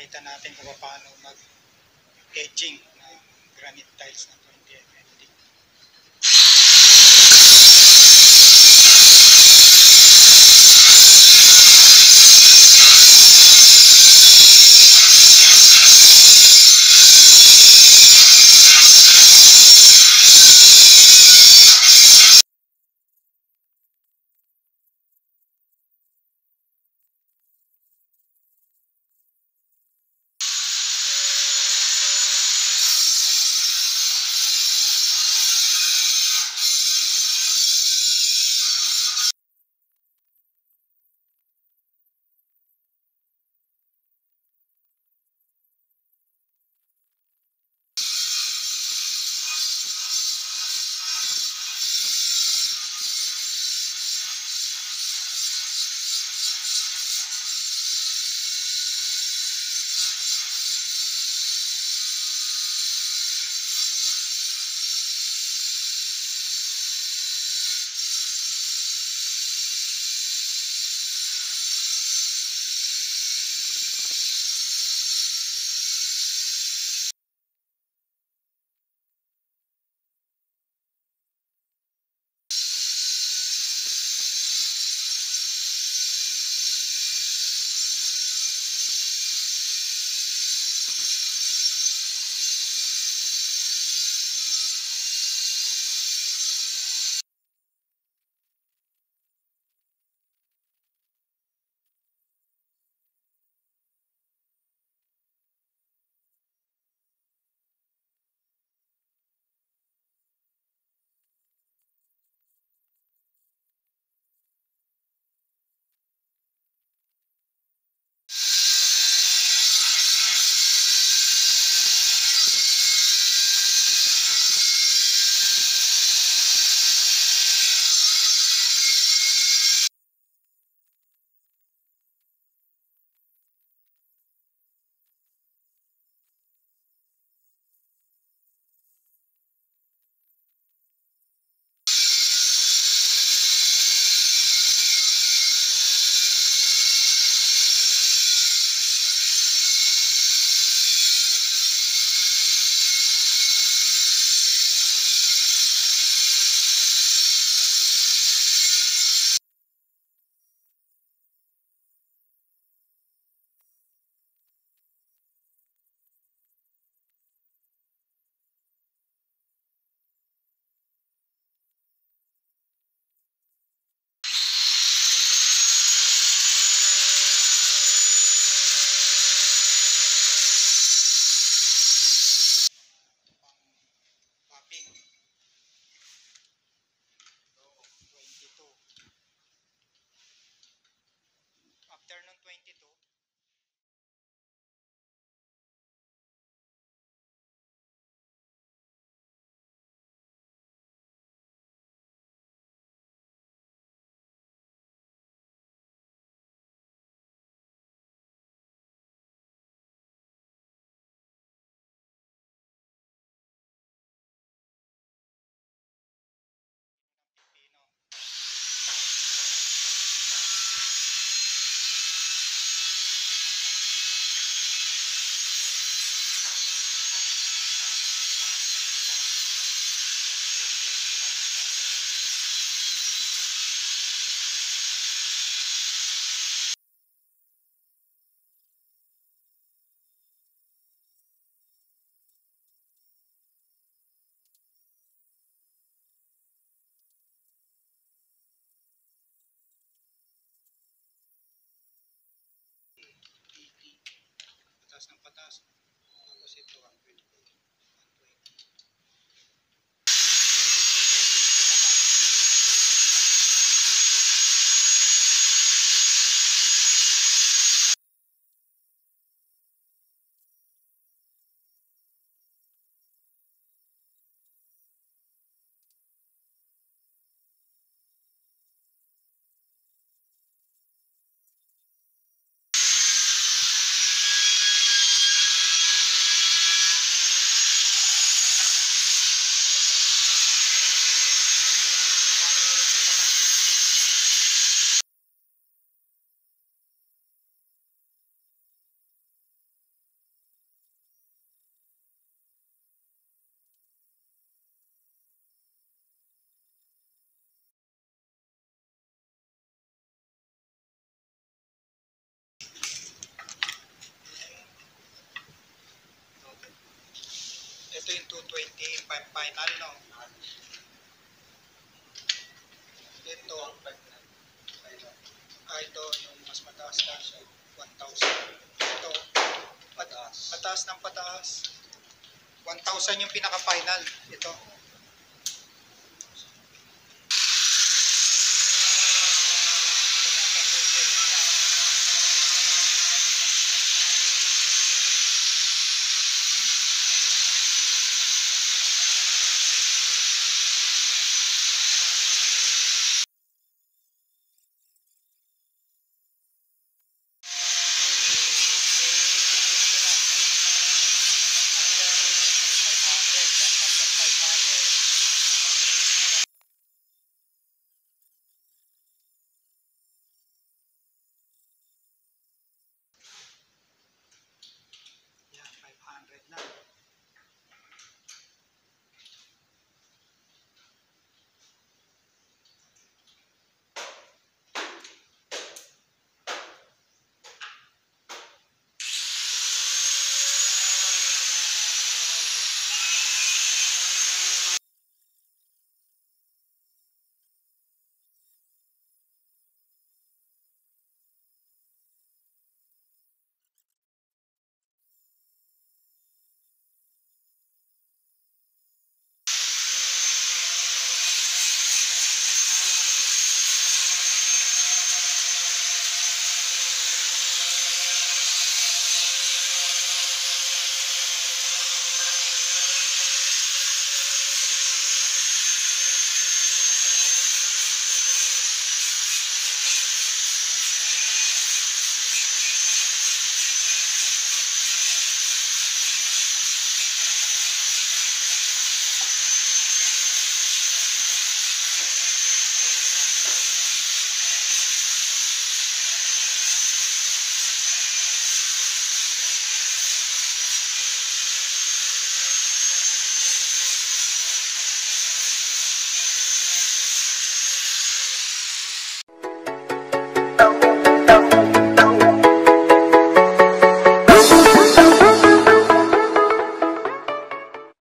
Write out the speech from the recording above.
makita natin kung paano mag-edging ng granite tiles na 20 mm. ito yung 220.5 no? Ito ang ito yung mas mataas na siya, 1,000. Ito mataas ng pataas, 1,000 yung pinaka-final. Ito